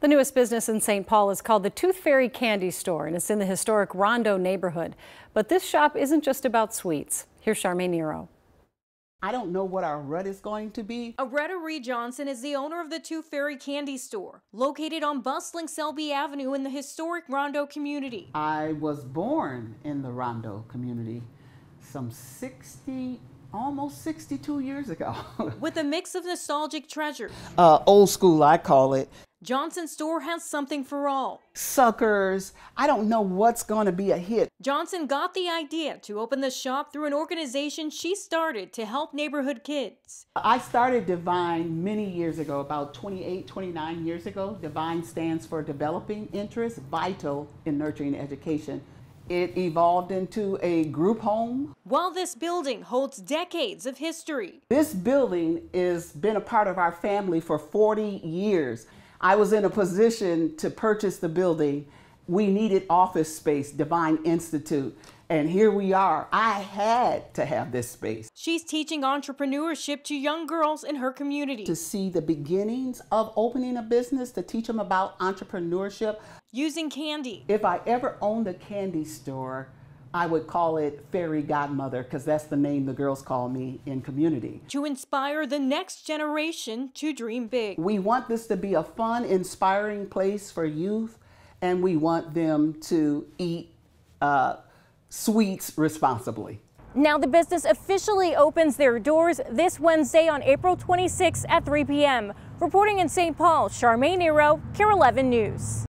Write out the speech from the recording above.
The newest business in St. Paul is called The Tooth Fairy Candy Store, and it's in the historic Rondo neighborhood. But this shop isn't just about sweets. Here's Charmaine Nero. I don't know what our rut is going to be. Aretta Ree-Johnson is the owner of the Tooth Fairy Candy Store, located on bustling Selby Avenue in the historic Rondo community. I was born in the Rondo community some almost 62 years ago. With a mix of nostalgic treasures. Old school, I call it. Johnson's store has something for all. Suckers, I don't know what's going to be a hit. Johnson got the idea to open the shop through an organization she started to help neighborhood kids. I started Divine many years ago, about 28, 29 years ago. Divine stands for Developing Interests Vital in Nurturing Education. It evolved into a group home. While this building holds decades of history. This building has been a part of our family for 40 years. I was in a position to purchase the building. We needed office space, Divine Institute, and here we are. I had to have this space. She's teaching entrepreneurship to young girls in her community. To see the beginnings of opening a business, to teach them about entrepreneurship. Using candy. If I ever owned a candy store, I would call it Fairy Godmother, because that's the name the girls call me in community. To inspire the next generation to dream big. We want this to be a fun, inspiring place for youth, and we want them to eat sweets responsibly. Now the business officially opens their doors this Wednesday on April 26 at 3 p.m. Reporting in St. Paul, Charmaine Nero, KARE 11 News.